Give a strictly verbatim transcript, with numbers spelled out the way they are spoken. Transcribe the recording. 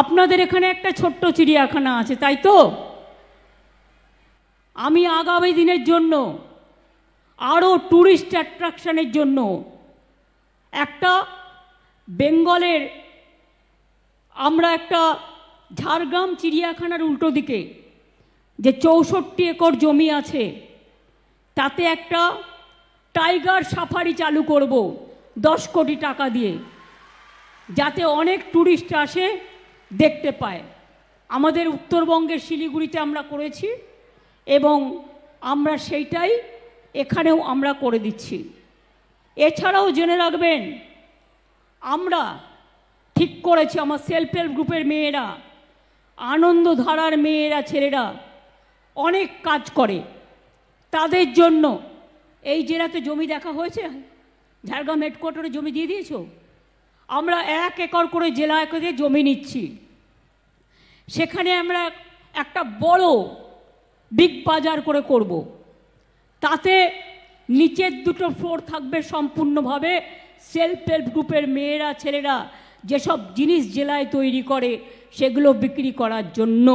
আপনাদের এখানে একটা ছোট্ট চিড়িয়াখানা আছে, তাই তো? আমি আগামী দিনের জন্য আরও ট্যুরিস্ট অ্যাট্রাকশানের জন্য একটা বেঙ্গলের আমরা একটা ঝাড়গ্রাম চিড়িয়াখানার উল্টো দিকে যে চৌষট্টি একর জমি আছে তাতে একটা টাইগার সাফারি চালু করব দশ কোটি টাকা দিয়ে, যাতে অনেক ট্যুরিস্ট আসে দেখতে পায়। আমাদের উত্তরবঙ্গের শিলিগুড়িতে আমরা করেছি এবং আমরা সেইটাই এখানেও আমরা করে দিচ্ছি। এছাড়াও জেনে রাখবেন, আমরা ঠিক করেছি, আমার সেলফ হেল্প গ্রুপের মেয়েরা, আনন্দ্ধারার মেয়েরা, ছেলেরা অনেক কাজ করে, তাদের জন্য এই জেলাতে জমি দেখা হয়েছে, ঝাড়গ্রাম হেডকোয়ার্টারে জমি দিয়ে দিয়েছ। আমরা এক একর করে জেলা এককে জমি নিচ্ছি, সেখানে আমরা একটা বড় বিগ বাজার করে করব। তাতে নিচের দুটো ফ্লোর থাকবে সম্পূর্ণভাবে সেলফ হেল্প গ্রুপের মেয়েরা ছেলেরা যেসব জিনিস জেলায় তৈরি করে সেগুলো বিক্রি করার জন্য।